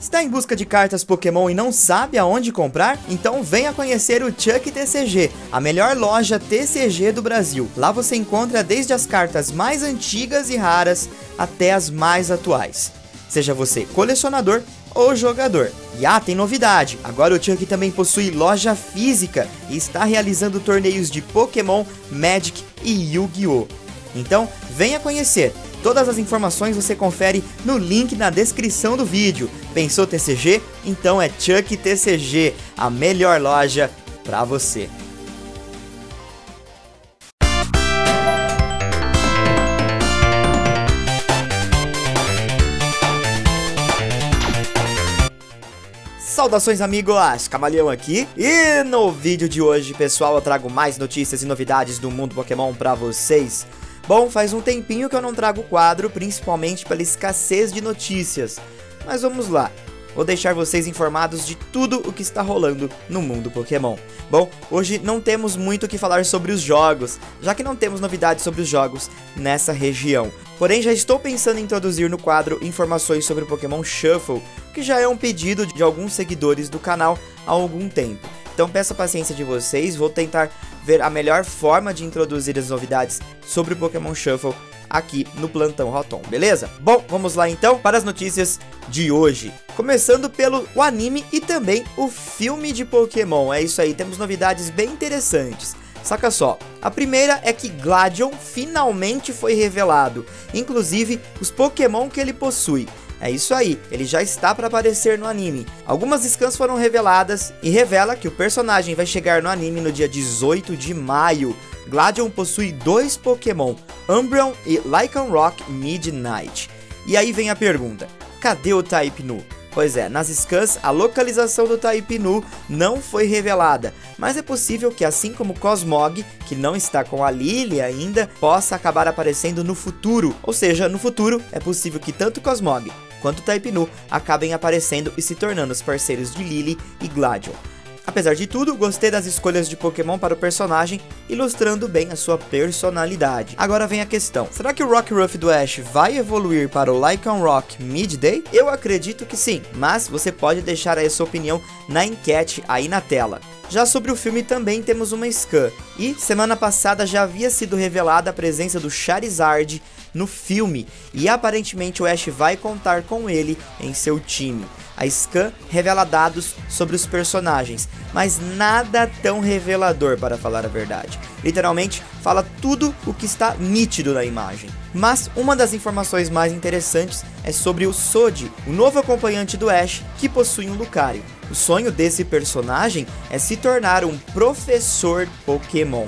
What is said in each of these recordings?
Está em busca de cartas Pokémon e não sabe aonde comprar? Então venha conhecer o Chuck TCG, a melhor loja TCG do Brasil. Lá você encontra desde as cartas mais antigas e raras até as mais atuais. Seja você colecionador ou jogador. E tem novidade, agora o Chuck também possui loja física e está realizando torneios de Pokémon, Magic e Yu-Gi-Oh! Então venha conhecer. Todas as informações você confere no link na descrição do vídeo. Pensou TCG? Então é Chuck TCG, a melhor loja pra você. Saudações amigos, Camaleão aqui, e no vídeo de hoje, pessoal, eu trago mais notícias e novidades do mundo Pokémon pra vocês. Bom, faz um tempinho que eu não trago o quadro, principalmente pela escassez de notícias. Mas vamos lá, vou deixar vocês informados de tudo o que está rolando no mundo Pokémon. Bom, hoje não temos muito o que falar sobre os jogos, já que não temos novidades sobre os jogos nessa região. Porém, já estou pensando em introduzir no quadro informações sobre o Pokémon Shuffle, que já é um pedido de alguns seguidores do canal há algum tempo. Então peço a paciência de vocês, vou tentar ver a melhor forma de introduzir as novidades sobre o Pokémon Shuffle aqui no Plantão Rotom, beleza? Bom, vamos lá então para as notícias de hoje. Começando pelo anime e também o filme de Pokémon, é isso aí, temos novidades bem interessantes. Saca só, a primeira é que Gladion finalmente foi revelado, inclusive os Pokémon que ele possui. É isso aí, ele já está para aparecer no anime. Algumas scans foram reveladas e revela que o personagem vai chegar no anime no dia 18 de maio. Gladion possui dois Pokémon, Umbreon e Lycanroc Midnight. E aí vem a pergunta, cadê o Type Null? Pois é, nas scans a localização do Type Null não foi revelada, mas é possível que assim como Cosmog, que não está com a Lillie ainda, possa acabar aparecendo no futuro. Ou seja, no futuro é possível que tanto Cosmog quanto Type Null acabem aparecendo e se tornando os parceiros de Lillie e Gladion. Apesar de tudo, gostei das escolhas de Pokémon para o personagem, ilustrando bem a sua personalidade. Agora vem a questão, será que o Rock Ruff do Ash vai evoluir para o Lycanroc Midday? Eu acredito que sim, mas você pode deixar aí sua opinião na enquete aí na tela. Já sobre o filme também temos uma scan, e semana passada já havia sido revelada a presença do Charizard no filme, e aparentemente o Ash vai contar com ele em seu time. A scan revela dados sobre os personagens, mas nada tão revelador para falar a verdade. Literalmente fala tudo o que está nítido na imagem. Mas uma das informações mais interessantes é sobre o Soji, o novo acompanhante do Ash que possui um Lucario. O sonho desse personagem é se tornar um professor Pokémon.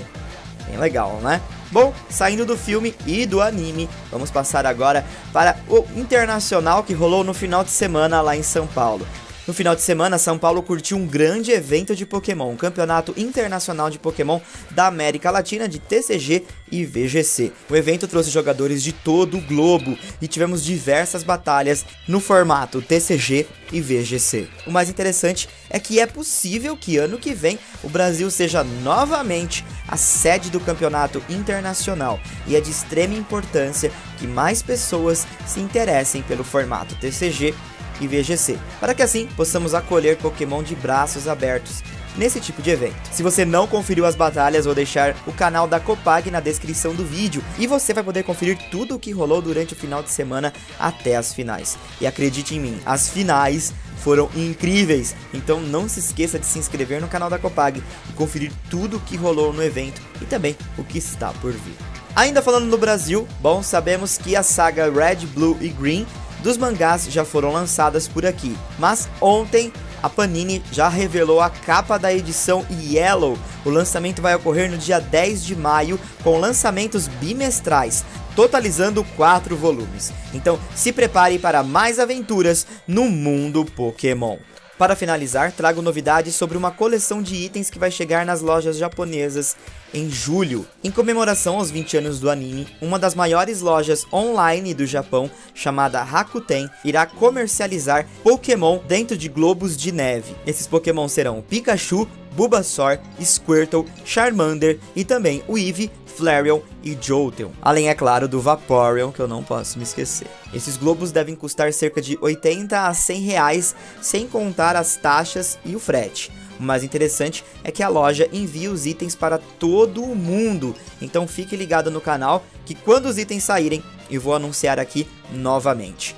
Bem legal, né? Bom, saindo do filme e do anime, vamos passar agora para o Internacional que rolou no final de semana lá em São Paulo. No final de semana, São Paulo curtiu um grande evento de Pokémon, o Campeonato Internacional de Pokémon da América Latina de TCG e VGC. O evento trouxe jogadores de todo o globo e tivemos diversas batalhas no formato TCG e VGC. O mais interessante é que é possível que ano que vem o Brasil seja novamente a sede do campeonato internacional e é de extrema importância que mais pessoas se interessem pelo formato TCG e VGC, para que assim possamos acolher Pokémon de braços abertos nesse tipo de evento. Se você não conferiu as batalhas, vou deixar o canal da Copag na descrição do vídeo e você vai poder conferir tudo o que rolou durante o final de semana até as finais. E acredite em mim, as finais foram incríveis, então não se esqueça de se inscrever no canal da Copag e conferir tudo o que rolou no evento e também o que está por vir. Ainda falando no Brasil, bom, sabemos que a saga Red, Blue e Green dos mangás já foram lançadas por aqui, mas ontem a Panini já revelou a capa da edição Yellow. O lançamento vai ocorrer no dia 10 de maio com lançamentos bimestrais, totalizando 4 volumes. Então se prepare para mais aventuras no mundo Pokémon. Para finalizar, trago novidades sobre uma coleção de itens que vai chegar nas lojas japonesas em julho. Em comemoração aos 20 anos do anime, uma das maiores lojas online do Japão, chamada Hakuten, irá comercializar Pokémon dentro de globos de neve. Esses Pokémon serão o Pikachu, Bulbasaur, Squirtle, Charmander e também o Eevee, Flareon e Jolteon. Além, é claro, do Vaporeon, que eu não posso me esquecer. Esses globos devem custar cerca de 80 a 100 reais, sem contar as taxas e o frete. O mais interessante é que a loja envia os itens para todo o mundo, então fique ligado no canal que quando os itens saírem, eu vou anunciar aqui novamente.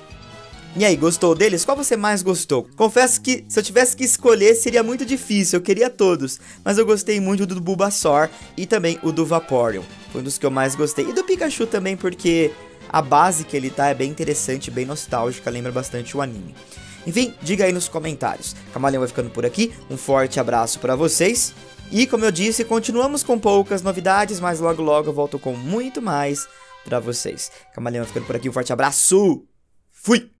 E aí, gostou deles? Qual você mais gostou? Confesso que se eu tivesse que escolher seria muito difícil, eu queria todos, mas eu gostei muito do Bulbasaur e também o do Vaporeon, foi um dos que eu mais gostei, e do Pikachu também porque a base que ele tá é bem interessante, bem nostálgica, lembra bastante o anime. Enfim, diga aí nos comentários. Camaleão vai ficando por aqui, um forte abraço pra vocês. E como eu disse, continuamos com poucas novidades, mas logo logo eu volto com muito mais pra vocês. Camaleão vai ficando por aqui, um forte abraço. Fui!